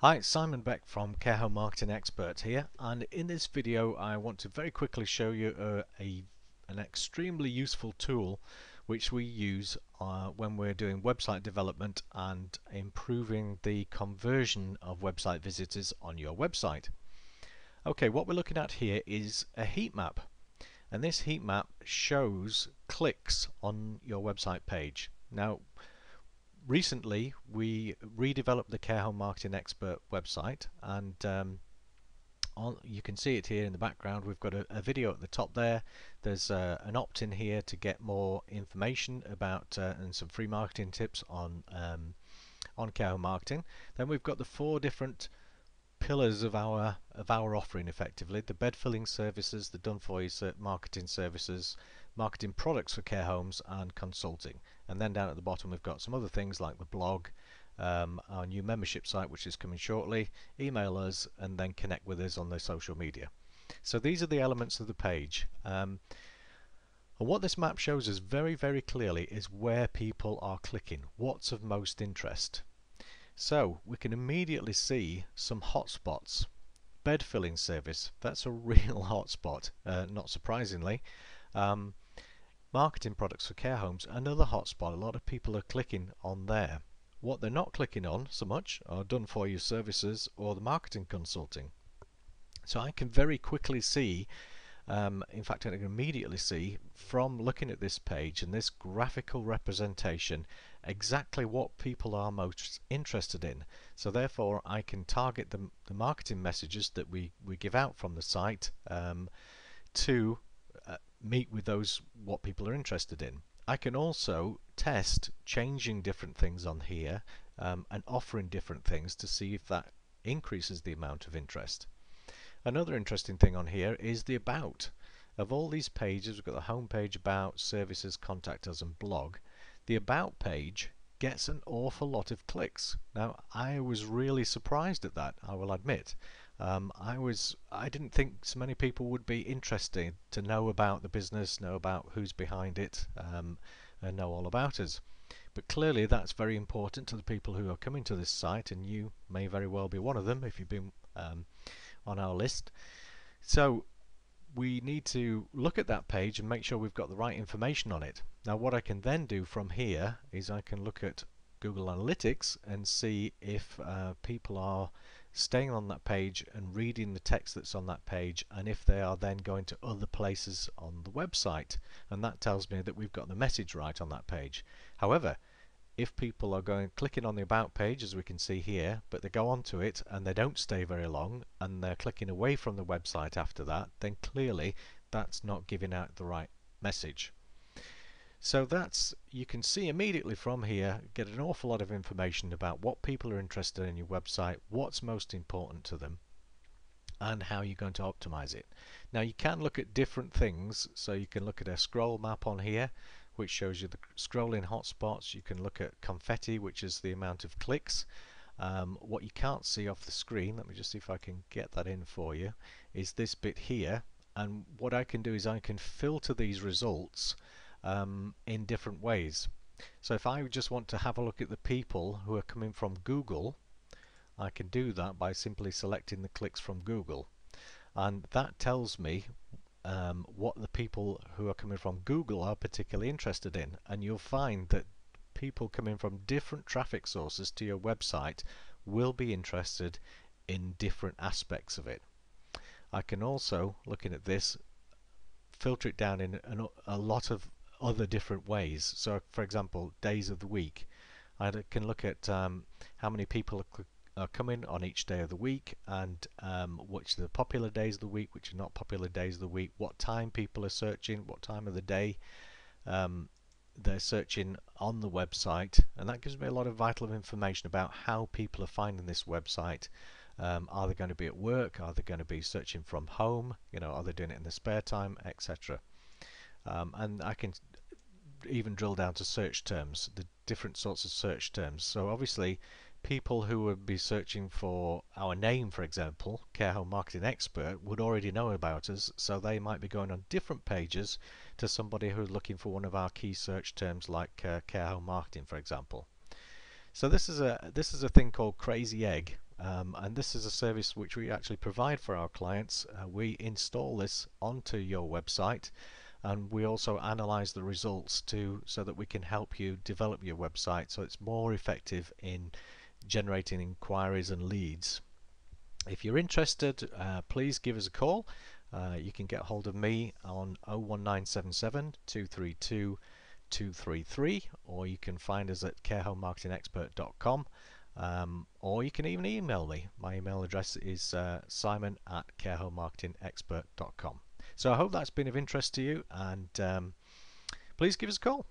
Hi, Simon Beck from Care Home Marketing Expert here, and in this video I want to very quickly show you an extremely useful tool which we use when we're doing website development and improving the conversion of website visitors on your website. Okay, what we're looking at here is a heat map, and this heat map shows clicks on your website page. Now, recently we redeveloped the Care Home Marketing Expert website, and you can see it here in the background. We've got a video at the top there. There's an opt-in here to get more information about and some free marketing tips on Care Home Marketing. Then we've got the four different pillars of our offering, effectively: the bed filling services, the Dunfoy marketing services, marketing products for care homes, and consulting. And then down at the bottom we've got some other things like the blog, our new membership site which is coming shortly, email us, and then connect with us on the social media. So these are the elements of the page, and what this map shows us very, very clearly is where people are clicking, what's of most interest. So we can immediately see some hotspots. Bed filling service, that's a real hotspot, not surprisingly. Marketing products for care homes, another hotspot. A lot of people are clicking on there. What they're not clicking on so much are done-for-you services or the marketing consulting. So I can very quickly see, in fact I can immediately see from looking at this page and this graphical representation exactly what people are most interested in. So therefore I can target the marketing messages that we give out from the site to meet with those what people are interested in. I can also test changing different things on here and offering different things to see if that increases the amount of interest. Another interesting thing on here is the about. Of all these pages, we've got the home page, about, services, contact us, and blog. The about page gets an awful lot of clicks. Now, I was really surprised at that, I will admit. I didn't think so many people would be interested to know about the business, know about who's behind it, and know all about us. But clearly that's very important to the people who are coming to this site, and you may very well be one of them if you've been on our list. So we need to look at that page and make sure we've got the right information on it. Now, what I can then do from here is I can look at Google Analytics and see if people are staying on that page and reading the text that's on that page, and if they are then going to other places on the website, and that tells me that we've got the message right on that page. However, if people are clicking on the about page, as we can see here, but they go onto it and they don't stay very long and they're clicking away from the website after that, then clearly that's not giving out the right message. So that's, you can see immediately from here, get an awful lot of information about what people are interested in your website, what's most important to them, and how you're going to optimize it. Now, you can look at different things, so you can look at a scroll map on here, which shows you the scrolling hotspots. You can look at confetti, which is the amount of clicks. What you can't see off the screen, let me just see if I can get that in for you, is this bit here. And what I can do is I can filter these results in different ways. So if I just want to have a look at the people who are coming from Google, I can do that by simply selecting the clicks from Google. And that tells me what the people who are coming from Google are particularly interested in, and you'll find that people coming from different traffic sources to your website will be interested in different aspects of it. I can also, looking at this, filter it down in a lot of other different ways. So, for example, days of the week. I can look at how many people are coming on each day of the week, and which are the popular days of the week, which are not popular days of the week, what time people are searching, what time of the day they're searching on the website, and that gives me a lot of vital information about how people are finding this website. Are they going to be at work? Are they going to be searching from home? You know, are they doing it in their spare time, etc. And I can even drill down to search terms, the different sorts of search terms. So obviously people who would be searching for our name, for example, Care Home Marketing Expert, would already know about us, so they might be going on different pages to somebody who's looking for one of our key search terms like Care Home Marketing, for example. So this is a thing called Crazy Egg, And this is a service which we actually provide for our clients. We install this onto your website, and we also analyze the results too, so that we can help you develop your website so it's more effective in generating inquiries and leads. If you're interested, please give us a call. You can get hold of me on 01977 232 233, or you can find us at carehomemarketingexpert.com, or you can even email me. My email address is simon@carehomemarketingexpert.com. So I hope that's been of interest to you, and please give us a call.